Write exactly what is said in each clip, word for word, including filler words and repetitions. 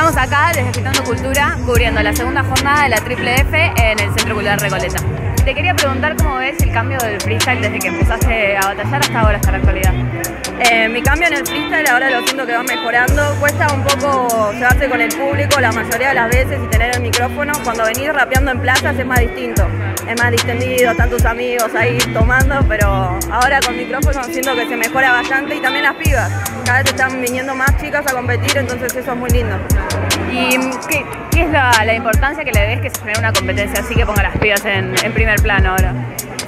Estamos acá desde Agitando Cultura cubriendo la segunda jornada de la Triple F en el Centro Cultural Recoleta. Te quería preguntar cómo ves el cambio del freestyle desde que empezaste a batallar hasta ahora, hasta la actualidad. Eh, mi cambio en el freestyle ahora lo siento que va mejorando. Cuesta un poco llevarse con el público la mayoría de las veces y tener el micrófono. Cuando venís rapeando en plazas es más distinto, es más distendido, están tus amigos ahí tomando, pero ahora con micrófono siento que se mejora bastante y también las pibas. Cada vez están viniendo más chicas a competir, entonces eso es muy lindo. ¿Y qué, qué es la, la importancia que le ves que se genere una competencia así que ponga las pibas en, en primer plano ahora?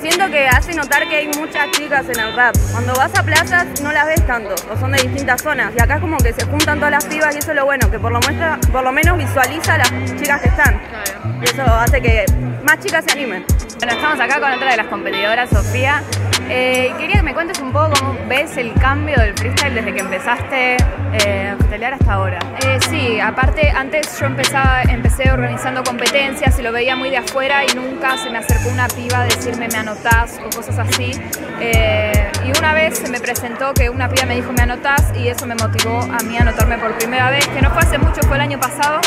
Siento que hace notar que hay muchas chicas en el rap. Cuando vas a plazas no las ves tanto, o son de distintas zonas. Y acá es como que se juntan todas las pibas y eso es lo bueno, que por lo, muestra, por lo menos visualiza a las chicas que están. Y eso hace que más chicas se animen. Bueno, estamos acá con otra de las competidoras, Sofía. Eh, quería que me cuentes un poco cómo ves el cambio del freestyle desde que empezaste eh, a freestylear hasta ahora. Eh, sí, aparte antes yo empezaba, empecé organizando competencias y lo veía muy de afuera y nunca se me acercó una piba a decirme me anotás o cosas así. Eh, y una vez se me presentó que una piba me dijo me anotás y eso me motivó a mí a anotarme por primera vez, que no fue hace mucho, fue el año pasado.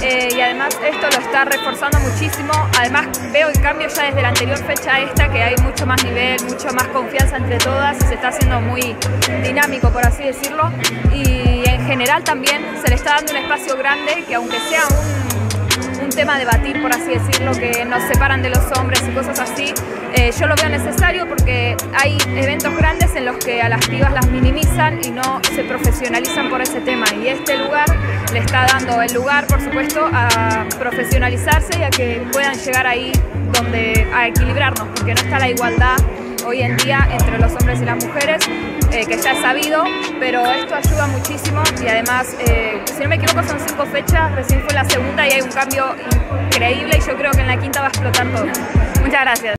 Eh, y además esto lo está reforzando muchísimo. Además veo el cambio ya desde la anterior fecha a esta, que hay mucho más nivel, mucho más confianza entre todas y se está haciendo muy dinámico, por así decirlo. Y en general también se le está dando un espacio grande que, aunque sea un, un tema a debatir, por así decirlo, que nos separan de los hombres y cosas así, eh, yo lo veo necesario porque hay eventos grandes en los que a las pibas las minimizan y no se profesionalizan por ese tema, y este lugar le está dando el lugar, por supuesto, a profesionalizarse y a que puedan llegar ahí donde a equilibrarnos, porque no está la igualdad hoy en día entre los hombres y las mujeres, eh, que ya es sabido, pero esto ayuda muchísimo. Y además, eh, si no me equivoco, son cinco fechas, recién fue la segunda y hay un cambio increíble y yo creo que en la quinta va a explotar todo. Muchas gracias.